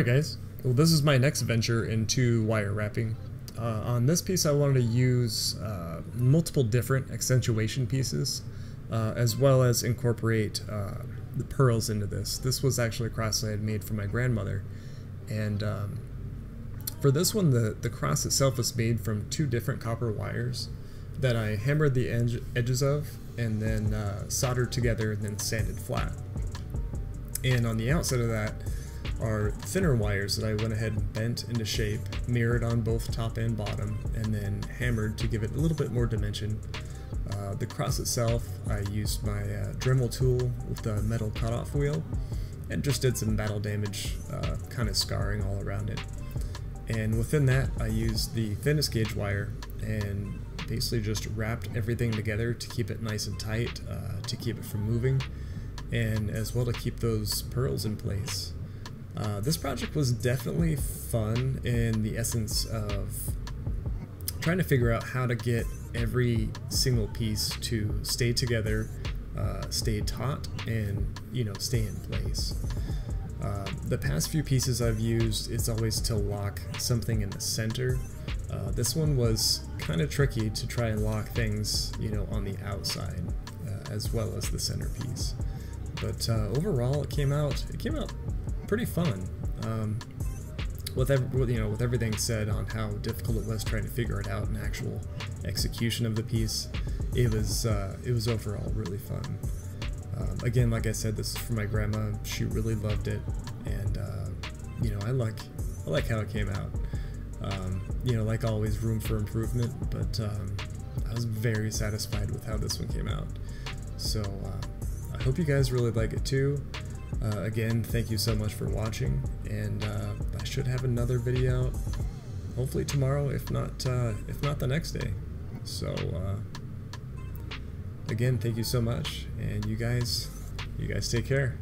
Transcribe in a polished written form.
Alright guys, well this is my next venture into wire wrapping. On this piece I wanted to use multiple different accentuation pieces as well as incorporate the pearls into this. This was actually a cross I had made for my grandmother, and for this one the cross itself was made from two different copper wires that I hammered the edges of and then soldered together and then sanded flat. And on the outside of that are thinner wires that I went ahead and bent into shape, mirrored on both top and bottom, and then hammered to give it a little bit more dimension. The cross itself, I used my Dremel tool with the metal cutoff wheel and just did some battle damage, kind of scarring all around it. And within that, I used the thinnest gauge wire and basically just wrapped everything together to keep it nice and tight, to keep it from moving, and as well to keep those pearls in place. This project was definitely fun in the essence of trying to figure out how to get every single piece to stay together, stay taut, and stay in place. The past few pieces I've used, it's always to lock something in the center. This one was kind of tricky to try and lock things, on the outside as well as the centerpiece. But overall, it came out pretty fun. With everything said on how difficult it was trying to figure it out in actual execution of the piece, it was overall really fun. Again, like I said, this is for my grandma. She really loved it, and I like how it came out. Like always, room for improvement, but I was very satisfied with how this one came out. So I hope you guys really like it too. Again, thank you so much for watching, and I should have another video hopefully tomorrow, if not the next day. So again, thank you so much, and you guys take care.